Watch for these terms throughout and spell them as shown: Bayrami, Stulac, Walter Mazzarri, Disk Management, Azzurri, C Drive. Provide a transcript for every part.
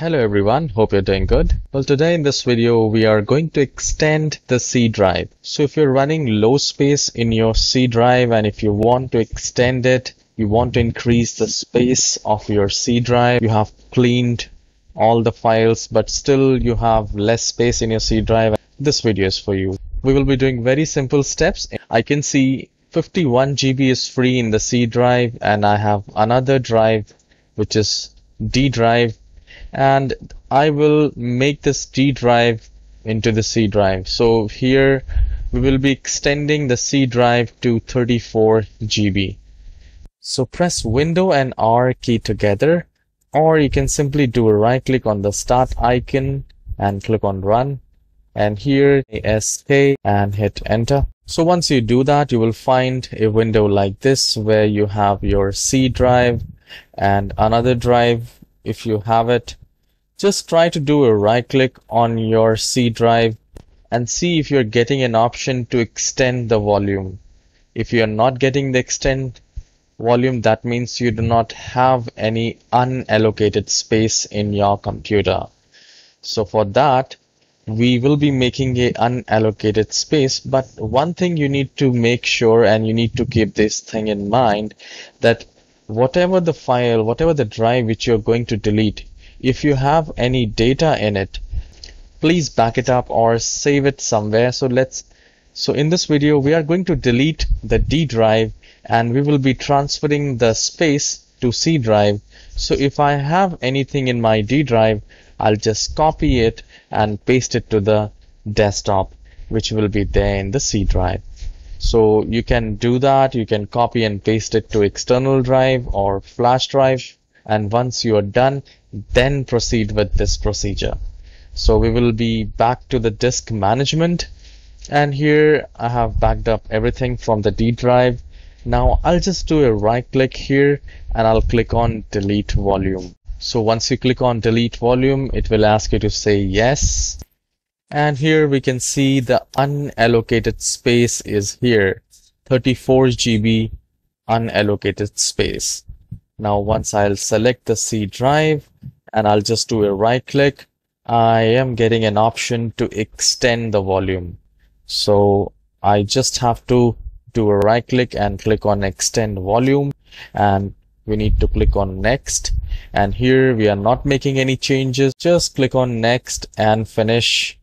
Hello everyone, hope you're doing good. Well, today in this video we are going to extend the C drive. So if you're running low space in your C drive and if you want to extend it, you want to increase the space of your C drive, you have cleaned all the files but still you have less space in your C drive, this video is for you. We will be doing very simple steps. I can see 51 GB is free in the C drive and I have another drive which is D drive. And I will make this D drive into the C drive. So here we will be extending the C drive to 34 GB. So press Window and R key together, or you can simply do a right click on the Start icon and click on Run. And here ESC and hit Enter. So once you do that, you will find a window like this where you have your C drive and another drive. If you have it, just try to do a right click on your C drive and see if you're getting an option to extend the volume. If you're not getting the extend volume, that means you do not have any unallocated space in your computer. So for that, we will be making an unallocated space. But one thing you need to make sure and you need to keep this thing in mind that whatever the file, whatever the drive which you're going to delete, if you have any data in it, please back it up or save it somewhere. So in this video we are going to delete the D drive and we will be transferring the space to C drive. So if I have anything in my D drive, I'll just copy it and paste it to the desktop, which will be there in the C drive. So you can do that, you can copy and paste it to external drive or flash drive, and once you are done, then proceed with this procedure. So we will be back to the disk management, and here I have backed up everything from the D drive. Now I'll just do a right click here and I'll click on delete volume. So once you click on delete volume, it will ask you to say yes. And here we can see the unallocated space is here, 34 GB unallocated space. Now once I'll select the C drive and I'll just do a right click, I am getting an option to extend the volume. So I just have to do a right click and click on extend volume, and we need to click on next. And here we are not making any changes, just click on next and finish.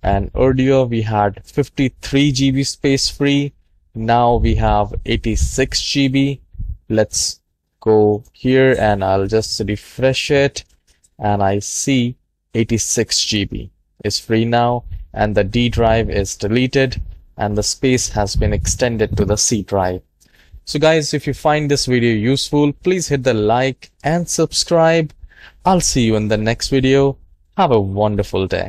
And earlier we had 53 GB space free, now we have 86 GB. Let's go here and I'll just refresh it and I see 86 GB is free now, and the D drive is deleted and the space has been extended to the C drive. So guys, if you find this video useful, please hit the like and subscribe. I'll see you in the next video. Have a wonderful day.